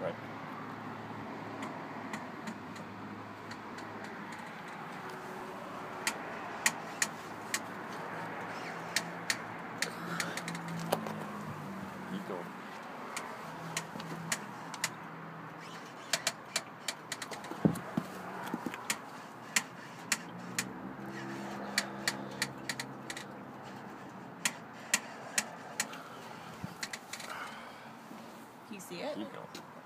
Right. You see it?